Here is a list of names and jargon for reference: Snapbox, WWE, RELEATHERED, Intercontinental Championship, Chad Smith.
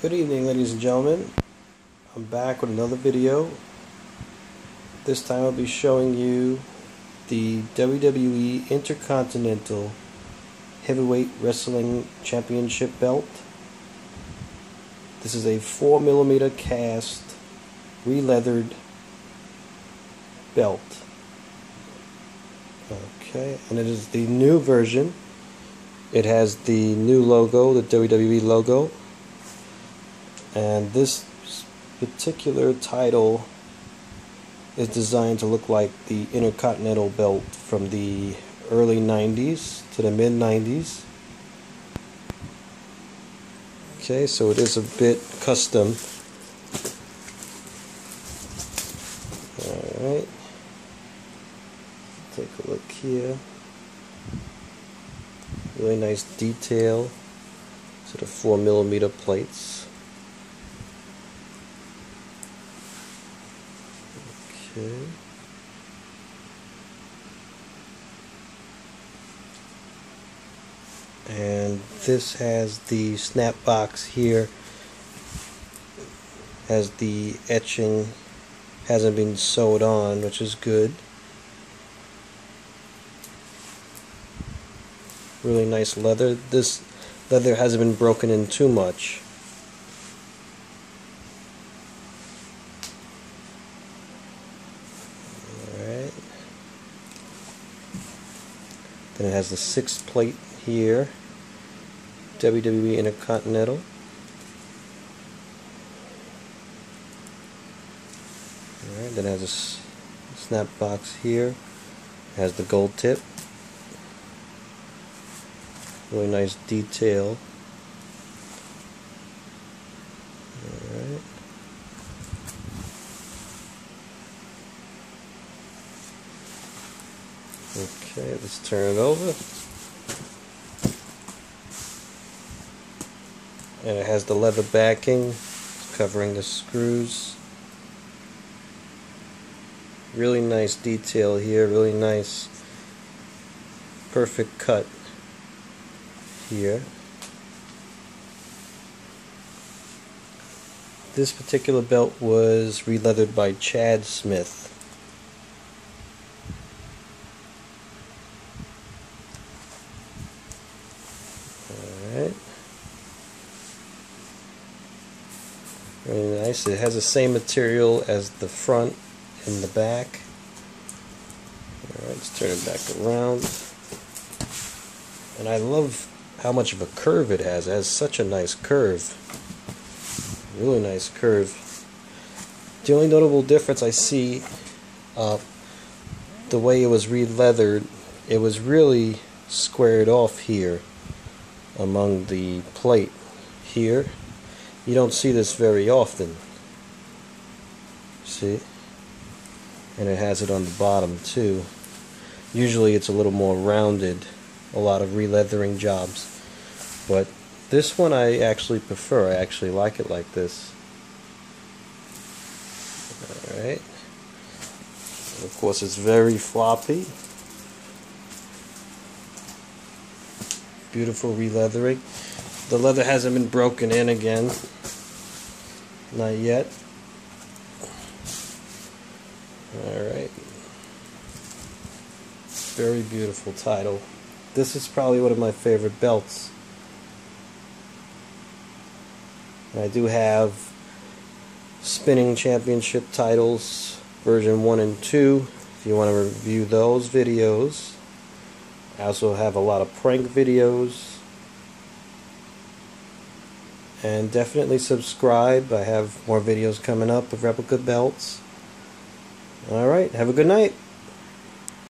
Good evening, ladies and gentlemen. I'm back with another video. This time I'll be showing you the WWE Intercontinental Heavyweight Wrestling Championship belt. This is a 4mm cast, re-leathered belt. Okay, and it is the new version. It has the new logo, the WWE logo. And this particular title is designed to look like the Intercontinental belt from the early 90s to the mid 90s. Okay, so it is a bit custom. Alright, take a look here. Really nice detail to the 4mm plates. Okay. And this has the snap box here, as the etching hasn't been sewed on, which is good. Really nice leather. This leather hasn't been broken in too much. Then it has the 6th plate here, WWE Intercontinental. Alright, then it has a snap box here, it has the gold tip. Really nice detail. Alright. Okay, let's turn it over. And it has the leather backing covering the screws. Really nice detail here, really nice perfect cut here. This particular belt was re-leathered by Chad Smith. Very nice. It has the same material as the front and the back. Alright, let's turn it back around. And I love how much of a curve it has. It has such a nice curve. Really nice curve. The only notable difference I see, the way it was re-leathered, it was really squared off here among the plate here. You don't see this very often. See? And it has it on the bottom too. Usually it's a little more rounded, a lot of re-leathering jobs. But this one I actually prefer. I actually like it like this. Alright. Of course it's very floppy. Beautiful re-leathering. The leather hasn't been broken in again. Not yet. Alright. Very beautiful title. This is probably one of my favorite belts. And I do have spinning championship titles, version 1 and 2, if you want to review those videos. I also have a lot of prank videos. And definitely subscribe. I have more videos coming up of replica belts. Alright, have a good night.